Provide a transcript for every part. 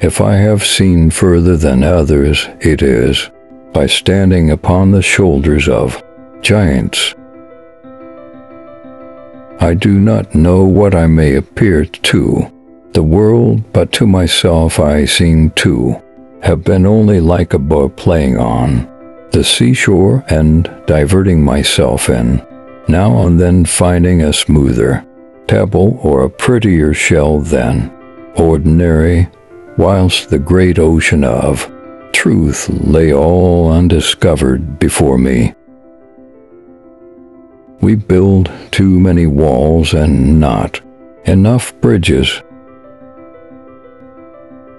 If I have seen further than others, it is by standing upon the shoulders of giants. I do not know what I may appear to the world, but to myself I seem to have been only like a boat playing on the seashore and diverting myself in, now and then finding a smoother pebble or a prettier shell than ordinary, whilst the great ocean of truth lay all undiscovered before me. We build too many walls and not enough bridges.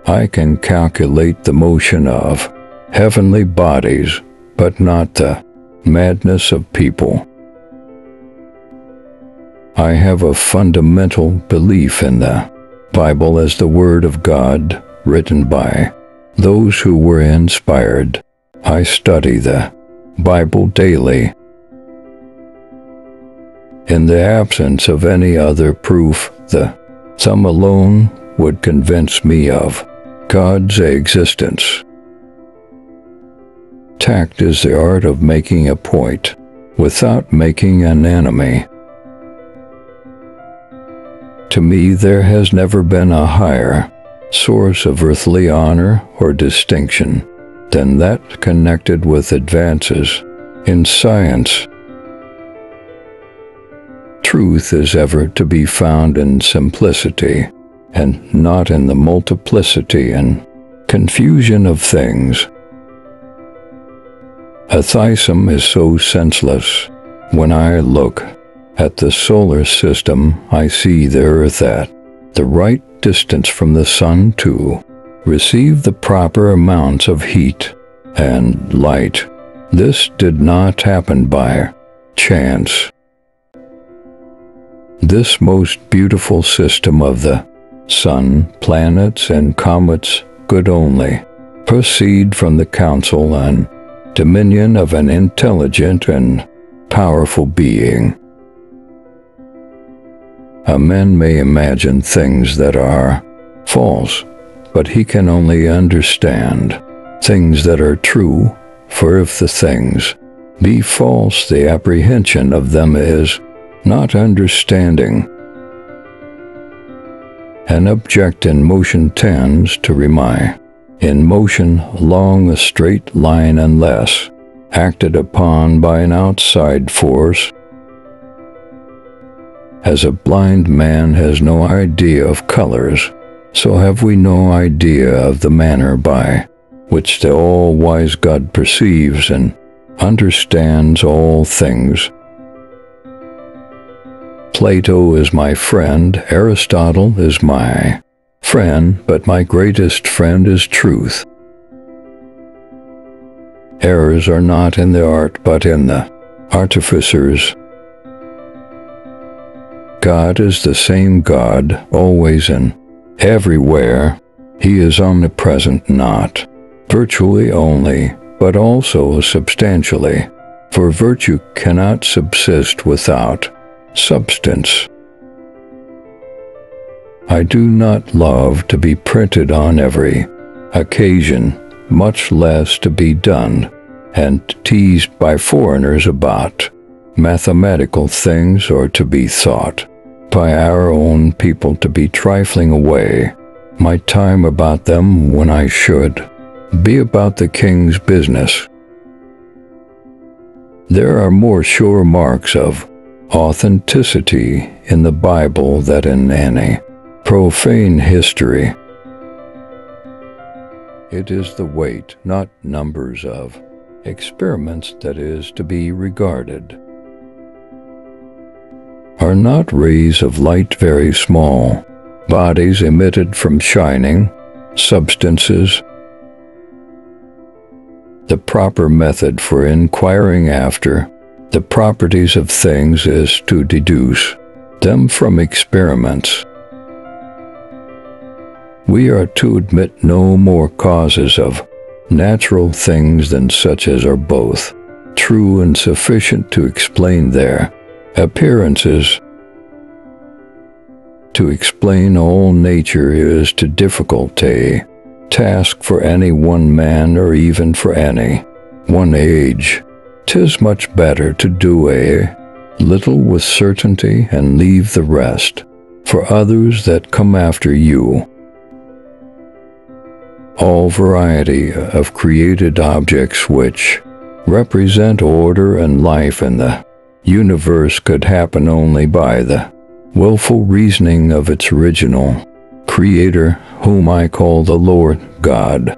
I can calculate the motion of heavenly bodies, but not the madness of people. I have a fundamental belief in the Bible as the Word of God, written by those who were inspired. I study the Bible daily. In the absence of any other proof, the sum alone would convince me of God's existence. Tact is the art of making a point without making an enemy. To me, there has never been a higher source of earthly honor or distinction than that connected with advances in science. Truth is ever to be found in simplicity, and not in the multiplicity and confusion of things. A thysum is so senseless. When I look at the solar system, I see the Earth at the right distance from the Sun to receive the proper amounts of heat and light. This did not happen by chance. This most beautiful system of the Sun, planets, and comets could only proceed from the counsel and dominion of an intelligent and powerful being. A man may imagine things that are false, but he can only understand things that are true, for if the things be false, the apprehension of them is not understanding. An object in motion tends to remain in motion along a straight line unless acted upon by an outside force. As a blind man has no idea of colors, so have we no idea of the manner by which the all-wise God perceives and understands all things. Plato is my friend, Aristotle is my friend, but my greatest friend is truth. Errors are not in the art, but in the artificers. God is the same God, always and everywhere. He is omnipresent, not virtually only, but also substantially, for virtue cannot subsist without substance. I do not love to be printed on every occasion, much less to be done and teased by foreigners about mathematical things, or to be thought by our own people to be trifling away my time about them when I should be about the King's business. There are more sure marks of authenticity in the Bible than in any profane history. It is the weight, not numbers of experiments, that is to be regarded. Are not rays of light very small bodies emitted from shining substances? The proper method for inquiring after the properties of things is to deduce them from experiments. We are to admit no more causes of natural things than such as are both true and sufficient to explain their appearances. To explain all nature is too difficult a task for any one man or even for any one age. 'Tis much better to do a little with certainty and leave the rest for others that come after you. All variety of created objects which represent order and life in the universe could happen only by the willful reasoning of its original Creator, whom I call the Lord God.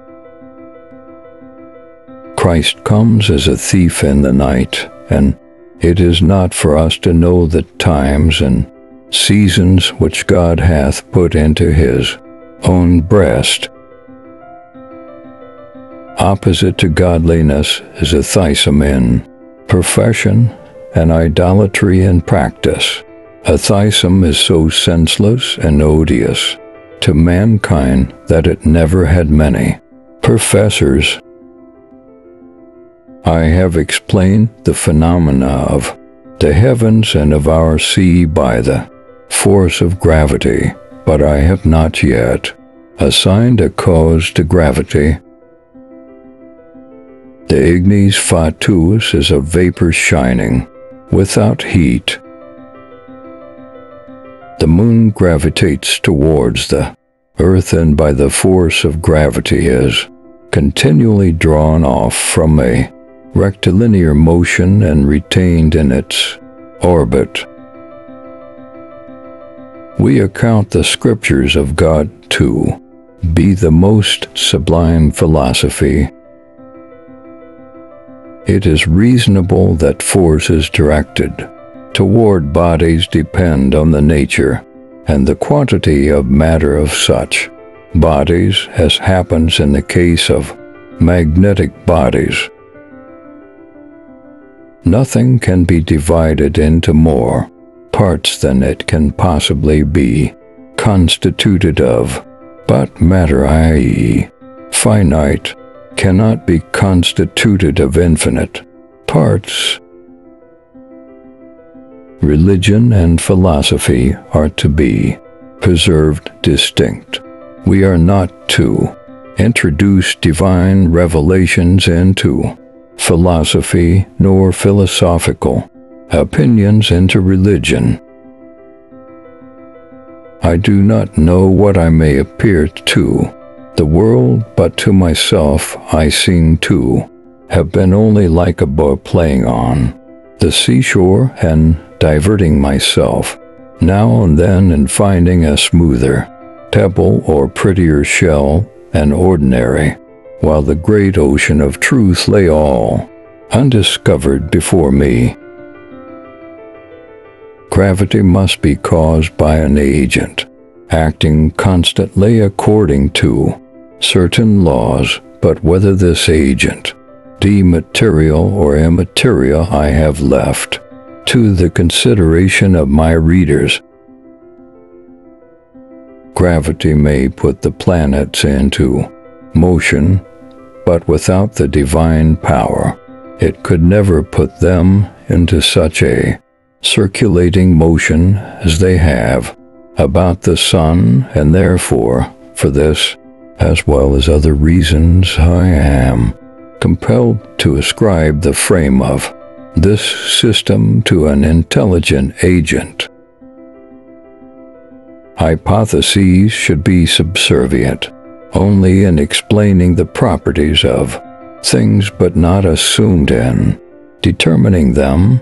Christ comes as a thief in the night, and it is not for us to know the times and seasons which God hath put into his own breast. Opposite to godliness is a atheism in profession and idolatry in practice. A atheism is so senseless and odious to mankind that it never had many professors. I have explained the phenomena of the heavens and of our sea by the force of gravity, but I have not yet assigned a cause to gravity. The ignis fatuus is a vapor shining, without heat. The moon gravitates towards the earth and by the force of gravity is continually drawn off from a rectilinear motion and retained in its orbit. We account the scriptures of God to be the most sublime philosophy. It is reasonable that forces directed toward bodies depend on the nature and the quantity of matter of such bodies, as happens in the case of magnetic bodies. Nothing can be divided into more parts than it can possibly be constituted of, but matter, i.e., finite, cannot be constituted of infinite parts. Religion and philosophy are to be preserved distinct. We are not to introduce divine revelations into philosophy, nor philosophical opinions into religion. I do not know what I may appear to the world, but to myself I seem to have been only like a boat playing on the seashore and diverting myself now and then in finding a smoother pebble or prettier shell than ordinary, while the great ocean of truth lay all undiscovered before me. Gravity must be caused by an agent acting constantly according to certain laws, but whether this agent be material or immaterial I have left to the consideration of my readers. Gravity may put the planets into motion, but without the divine power it could never put them into such a circulating motion as they have about the sun, and therefore, for this, as well as other reasons, I am compelled to ascribe the frame of this system to an intelligent agent. Hypotheses should be subservient only in explaining the properties of things, but not assumed in determining them,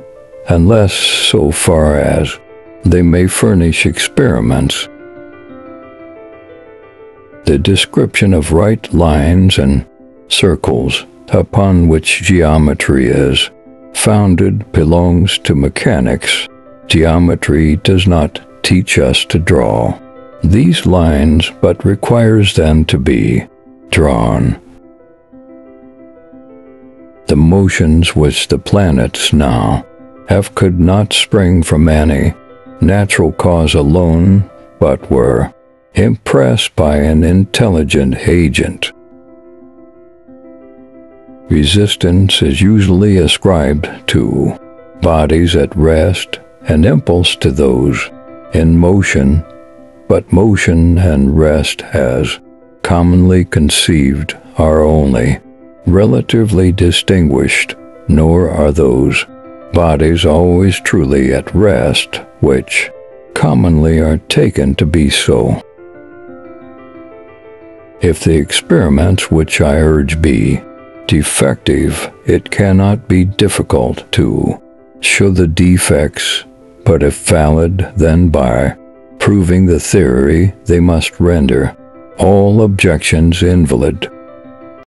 unless so far as they may furnish experiments. The description of right lines and circles, upon which geometry is founded, belongs to mechanics. Geometry does not teach us to draw these lines, but requires them to be drawn. The motions which the planets now have could not spring from any natural cause alone, but were impressed by an intelligent agent. Resistance is usually ascribed to bodies at rest and impulse to those in motion, but motion and rest as commonly conceived are only relatively distinguished, nor are those bodies always truly at rest which commonly are taken to be so. If the experiments which I urge be defective, it cannot be difficult to show the defects, but if valid, then by proving the theory they must render all objections invalid.